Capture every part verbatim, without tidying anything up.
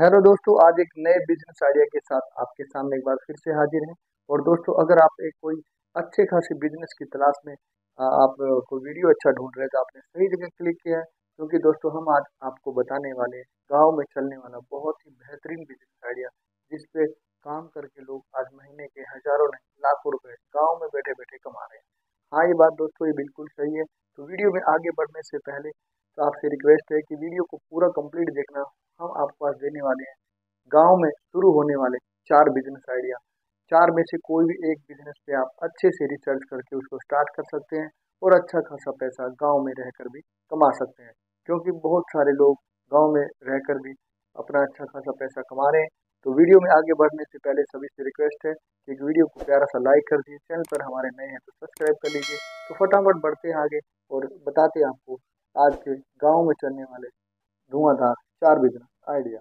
Hello दोस्तों, आज एक नए बिजनेस आइडिया के साथ आपके सामने एक बार फिर से हाजिर हैं। और दोस्तों, अगर आप एक कोई अच्छे खासे बिजनेस की तलाश में आप कोई वीडियो अच्छा ढूंढ रहे हैं तो आपने सही जगह क्लिक किया है, क्योंकि दोस्तों हम आज आपको बताने वाले गाँव में चलने वाला बहुत ही बेहतरीन बिजनेस आइडिया, जिसपे काम करके लोग आज महीने के हजारों नहीं लाखों रुपए गाँव में बैठे बैठे कमा रहे हैं। हाँ, ये बात दोस्तों ये बिल्कुल सही है। तो वीडियो में आगे बढ़ने से पहले तो आपसे रिक्वेस्ट है कि वीडियो को पूरा कंप्लीट देखना। हम आपको आज देने वाले हैं गांव में शुरू होने वाले चार बिजनेस आइडिया। चार में से कोई भी एक बिजनेस पे आप अच्छे से रिसर्च करके उसको स्टार्ट कर सकते हैं और अच्छा खासा पैसा गांव में रहकर भी कमा सकते हैं, क्योंकि बहुत सारे लोग गाँव में रहकर भी अपना अच्छा खासा पैसा कमा रहे हैं। तो वीडियो में आगे बढ़ने से पहले सभी से रिक्वेस्ट है कि एक वीडियो को प्यारा सा लाइक कर दीजिए, चैनल पर हमारे नए हैं तो सब्सक्राइब कर लीजिए। तो फटाफट बढ़ते हैं आगे और बताते हैं आपको आज के गांव में चलने वाले धुआंधार चार बिजनेस आइडिया।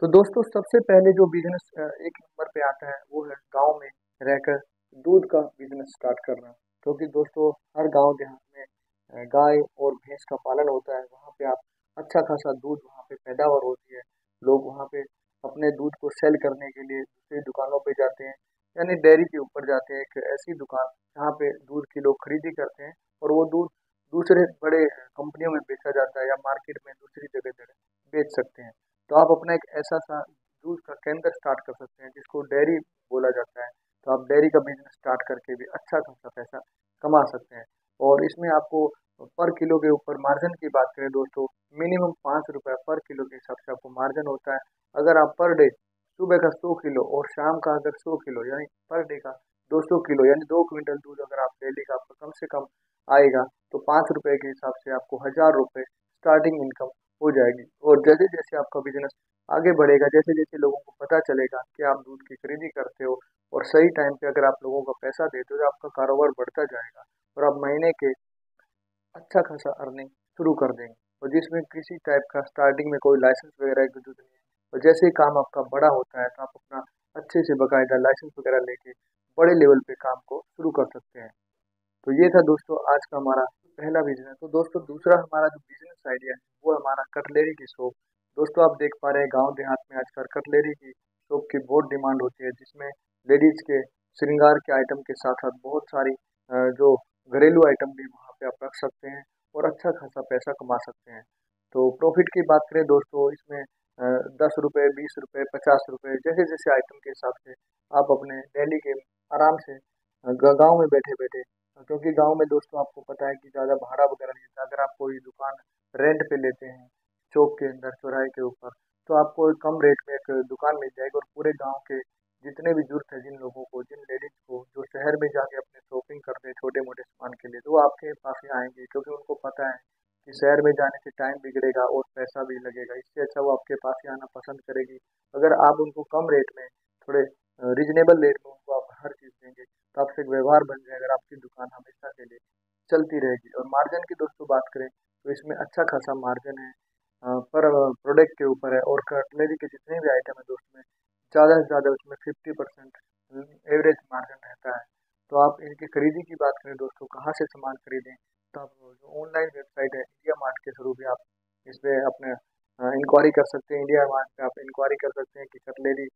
तो दोस्तों, सबसे पहले जो बिजनेस एक नंबर पे आता है वो है गांव में रहकर दूध का बिजनेस स्टार्ट करना, क्योंकि दोस्तों हर गांव देहात में गाय और भैंस का पालन होता है। वहां पे आप अच्छा खासा दूध वहां पे पैदावार होती है, लोग वहाँ पे अपने दूध को सेल करने के लिए दूसरी दुकानों पर जाते हैं, यानी डेयरी के ऊपर जाते हैं। एक ऐसी दुकान जहाँ पे दूध की लोग खरीदी करते हैं और वो दूध दूसरे बड़े कंपनियों में बेचा जाता है या मार्केट में दूसरी जगह जगह बेच सकते हैं। तो आप अपना एक ऐसा सा दूध का केंद्र स्टार्ट कर सकते हैं जिसको डेयरी बोला जाता है। तो आप डेयरी का बिजनेस स्टार्ट करके भी अच्छा खासा पैसा कमा सकते हैं। और इसमें आपको पर किलो के ऊपर मार्जिन की बात करें दोस्तों, मिनिमम पाँच रुपये पर किलो के हिसाब से आपको मार्जिन होता है। अगर आप पर डे सुबह का सौ किलो और शाम का अगर सौ किलो यानी पर डे का दो सौ किलो यानी दो क्विंटल दूध अगर आप डेली का आपका कम से कम आएगा तो पाँच रुपये के हिसाब से आपको हज़ार रुपये स्टार्टिंग इनकम हो जाएगी। और जैसे जैसे आपका बिजनेस आगे बढ़ेगा, जैसे जैसे लोगों को पता चलेगा कि आप दूध की खरीदी करते हो और सही टाइम पे अगर आप लोगों का पैसा देते हो तो आपका कारोबार बढ़ता जाएगा और आप महीने के अच्छा खासा अर्निंग शुरू कर देंगे। और जिसमें किसी टाइप का स्टार्टिंग में कोई लाइसेंस वगैरह की जरूरत नहीं है। और जैसे ही काम आपका बड़ा होता है तो आप अपना अच्छे से बाकायदा लाइसेंस वगैरह लेके बड़े लेवल पे काम को शुरू कर सकते हैं। तो ये था दोस्तों आज का हमारा पहला बिजनेस। तो दोस्तों, दूसरा हमारा जो बिजनेस आइडिया है वो हमारा कटलेरी की शॉप। दोस्तों, आप देख पा रहे हैं गांव देहात में आजकल कटलेरी की शॉप की बहुत डिमांड होती है, जिसमें लेडीज़ के श्रृंगार के आइटम के साथ साथ बहुत सारी जो घरेलू आइटम भी वहाँ पे आप रख सकते हैं और अच्छा खासा पैसा कमा सकते हैं। तो प्रॉफिट की बात करें दोस्तों, इसमें दस रुपये बीस रुपये पचास रुपये जैसे जैसे आइटम के हिसाब से आप अपने डेली के आराम से गांव में बैठे बैठे, क्योंकि गांव में दोस्तों आपको पता है कि ज़्यादा भाड़ा वगैरह नहीं होता। अगर आप कोई दुकान रेंट पे लेते हैं चौक के अंदर चौराहे के ऊपर तो आपको कम रेट में एक दुकान मिल जाएगी और पूरे गांव के जितने भी जरूरत है जिन लोगों को, जिन लेडीज़ को जो शहर में जाके अपने शॉपिंग करते हैं छोटे मोटे सामान के लिए, तो वो आपके पास ही आएंगे, क्योंकि उनको पता है कि शहर में जाने से टाइम बिगड़ेगा और पैसा भी लगेगा। इससे अच्छा वो आपके पास ही आना पसंद करेगी। अगर आप उनको कम रेट में, थोड़े रिजनेबल रेट में उनको आप हर चीज़ देंगे तो आपसे एक व्यवहार बन जाएगा, आपकी दुकान हमेशा के लिए चलती रहेगी। और मार्जिन की दोस्तों बात करें तो इसमें अच्छा खासा मार्जिन है पर प्रोडक्ट के ऊपर है। और कटलरी के जितने भी आइटम है दोस्तों में ज़्यादा से ज़्यादा उसमें फिफ्टी परसेंट एवरेज मार्जिन रहता है। तो आप इनकी खरीदी की बात करें दोस्तों, कहाँ से सामान खरीदें, तो आप जो ऑनलाइन वेबसाइट है इंडिया मार्ट के थ्रू भी आप इस पर अपने इंक्वायरी कर सकते हैं। इंडिया मार्ट पर आप इंक्वायरी कर सकते हैं कि कटलरी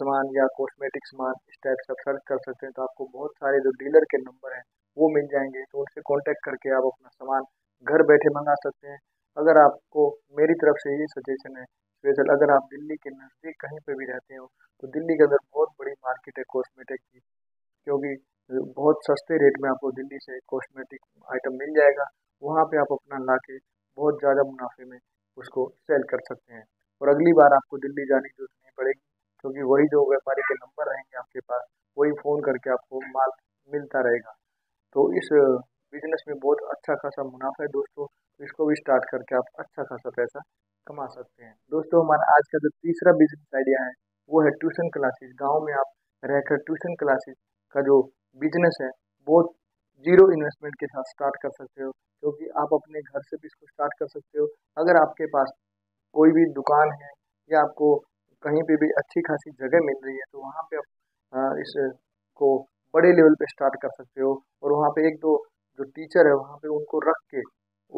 सामान या कॉस्मेटिक सामान इस टाइप से सर्च कर सकते हैं। तो आपको बहुत सारे जो डीलर के नंबर हैं वो मिल जाएंगे, तो उनसे कांटेक्ट करके आप अपना सामान घर बैठे मंगा सकते हैं। अगर आपको मेरी तरफ से ये सजेशन है स्पेशल, अगर आप दिल्ली के नज़दीक कहीं पे भी रहते हो तो दिल्ली के अंदर बहुत बड़ी मार्केट है कॉस्मेटिक की, क्योंकि बहुत सस्ते रेट में आपको दिल्ली से कॉस्मेटिक आइटम मिल जाएगा। वहाँ पर आप अपना ला के बहुत ज़्यादा मुनाफे में उसको सेल कर सकते हैं। और अगली बार आपको दिल्ली जाने की जरूरत नहीं पड़ेगी, क्योंकि वही जो व्यापारी के नंबर रहेंगे आपके पास, वही फ़ोन करके आपको माल मिलता रहेगा। तो इस बिजनेस में बहुत अच्छा खासा मुनाफा है दोस्तों, इसको भी स्टार्ट करके आप अच्छा खासा पैसा कमा सकते हैं। दोस्तों, हमारा आज का जो तीसरा बिजनेस आइडिया है वो है ट्यूशन क्लासेस। गांव में आप रहकर ट्यूशन क्लासेस का जो बिजनेस है बहुत जीरो इन्वेस्टमेंट के साथ स्टार्ट कर सकते हो, क्योंकि आप अपने घर से भी इसको स्टार्ट कर सकते हो। अगर आपके पास कोई भी दुकान है या आपको कहीं पे भी अच्छी खासी जगह मिल रही है तो वहाँ पे आप इसको बड़े लेवल पे स्टार्ट कर सकते हो। और वहाँ पे एक दो जो टीचर है वहाँ पे उनको रख के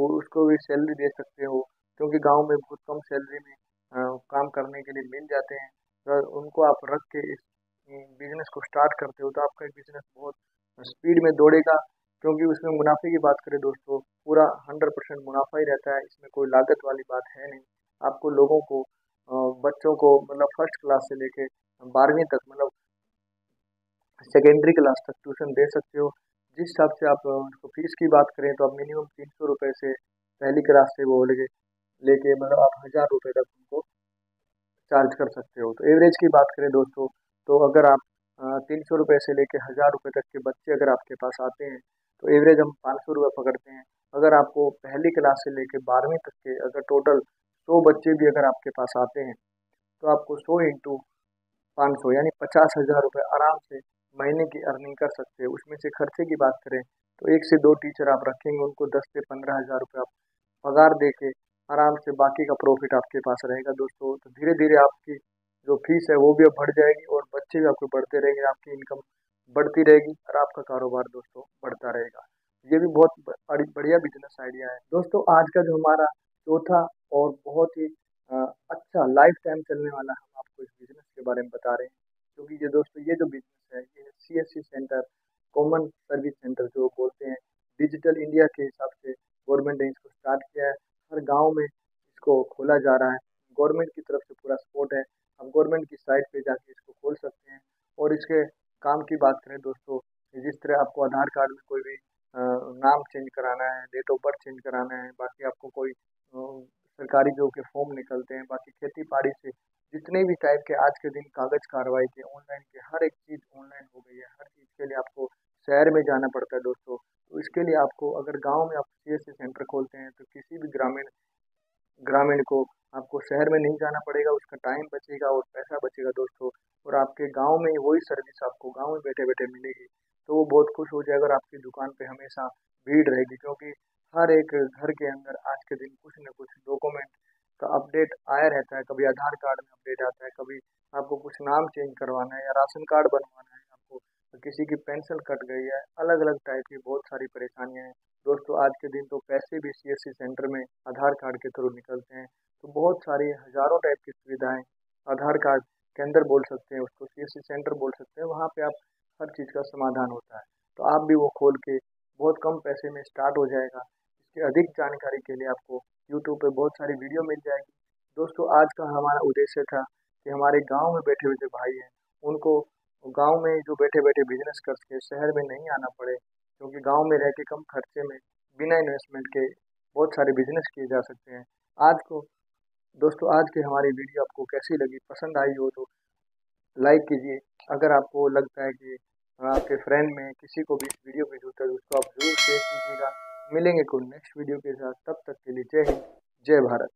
और उसको भी सैलरी दे सकते हो, क्योंकि गांव में बहुत कम सैलरी में काम करने के लिए मिल जाते हैं, तो उनको आप रख के इस बिज़नेस को स्टार्ट करते हो तो आपका बिज़नेस बहुत स्पीड में दौड़ेगा, क्योंकि उसमें मुनाफे की बात करें दोस्तों पूरा हंड्रेड परसेंट मुनाफा ही रहता है, इसमें कोई लागत वाली बात है नहीं। आपको लोगों को, बच्चों को मतलब फर्स्ट क्लास से लेके बारहवीं तक मतलब सेकेंडरी क्लास तक ट्यूशन दे सकते हो। जिस हिसाब से आप उसको फीस की बात करें तो आप मिनिमम तीन सौ रुपये से पहली क्लास से वो लेके लेके मतलब आप हज़ार रुपये तक उनको चार्ज कर सकते हो। तो एवरेज की बात करें दोस्तों तो अगर आप तीन सौ रुपये से लेके हज़ार रुपये तक के बच्चे अगर आपके पास आते हैं तो एवरेज हम पाँच सौ रुपये पकड़ते हैं। अगर आपको पहली क्लास से लेके बारहवीं तक के अगर टोटल सौ बच्चे भी अगर आपके पास आते हैं तो आपको सौ इंटू पाँच सौ यानी पचास हज़ार रुपये आराम से महीने की अर्निंग कर सकते हैं। उसमें से खर्चे की बात करें तो एक से दो टीचर आप रखेंगे, उनको दस से पंद्रह हज़ार रुपये आप पगार दे के आराम से बाकी का प्रॉफिट आपके पास रहेगा दोस्तों। तो धीरे धीरे आपकी जो फीस है वो भी अब बढ़ जाएगी और बच्चे भी आपको बढ़ते रहेंगे, आपकी इनकम बढ़ती रहेगी और आपका कारोबार दोस्तों बढ़ता रहेगा। ये भी बहुत बढ़िया बिजनेस आइडिया है दोस्तों। आज का जो हमारा चौथा और बहुत ही अच्छा लाइफ टाइम चलने वाला हम आपको इस बिज़नेस के बारे में बता रहे हैं, क्योंकि ये दोस्तों ये जो बिज़नेस है ये C S C centre, common service centre जो बोलते हैं, डिजिटल इंडिया के हिसाब से गवर्नमेंट ने इसको स्टार्ट किया है। हर गाँव में इसको खोला जा रहा है, गवर्नमेंट की तरफ से पूरा सपोर्ट है। आप गवर्नमेंट की साइट पे जाके इसको खोल सकते हैं। और इसके काम की बात करें दोस्तों, जिस तरह आपको आधार कार्ड में कोई भी नाम चेंज कराना है, डेट ऑफ बर्थ चेंज कराना है, बाकी आपको कोई सरकारी जो के फॉर्म निकलते हैं, बाकी खेती बाड़ी से जितने भी टाइप के आज के दिन कागज कार्रवाई के ऑनलाइन के हर एक चीज़ ऑनलाइन हो गई है। हर चीज़ के लिए आपको शहर में जाना पड़ता है दोस्तों। तो इसके लिए आपको अगर गाँव में आप सी एस सी सेंटर खोलते हैं तो किसी भी ग्रामीण ग्रामीण को आपको शहर में नहीं जाना पड़ेगा, उसका टाइम बचेगा और पैसा बचेगा दोस्तों। और आपके गांव में वही सर्विस आपको गांव में बैठे बैठे मिलेगी, तो वो बहुत खुश हो जाएगा और आपकी दुकान पे हमेशा भीड़ रहेगी, क्योंकि हर एक घर के अंदर आज के दिन कुछ ना कुछ डॉक्यूमेंट का अपडेट आया रहता है। कभी आधार कार्ड में अपडेट आता है, कभी आपको कुछ नाम चेंज करवाना है या राशन कार्ड बनवाना है, आपको तो किसी की पेंसिल कट गई है, अलग अलग टाइप की बहुत सारी परेशानियाँ हैं दोस्तों। आज के दिन तो पैसे भी सी एस सी सेंटर में आधार कार्ड के थ्रू निकलते हैं, तो बहुत सारी हज़ारों टाइप की सुविधाएं आधार कार्ड के अंदर बोल सकते हैं, उसको सी एस सी सेंटर बोल सकते हैं। वहाँ पे आप हर चीज़ का समाधान होता है, तो आप भी वो खोल के बहुत कम पैसे में स्टार्ट हो जाएगा। इसके अधिक जानकारी के लिए आपको यूट्यूब पर बहुत सारी वीडियो मिल जाएगी दोस्तों। आज का हमारा उद्देश्य था कि हमारे गाँव में बैठे हुए जो भाई हैं उनको गाँव में जो बैठे बैठे बिजनेस करके शहर में नहीं आना पड़े, क्योंकि गांव में रह के कम खर्चे में बिना इन्वेस्टमेंट के बहुत सारे बिजनेस किए जा सकते हैं। आज को दोस्तों आज की हमारी वीडियो आपको कैसी लगी, पसंद आई हो तो लाइक कीजिए। अगर आपको लगता है कि आपके फ्रेंड में किसी को भी इस वीडियो की जरूरत है उसको आप जरूर शेयर कीजिएगा। मिलेंगे को नेक्स्ट वीडियो के साथ, तब तक के लिए जय हिंद, जय भारत।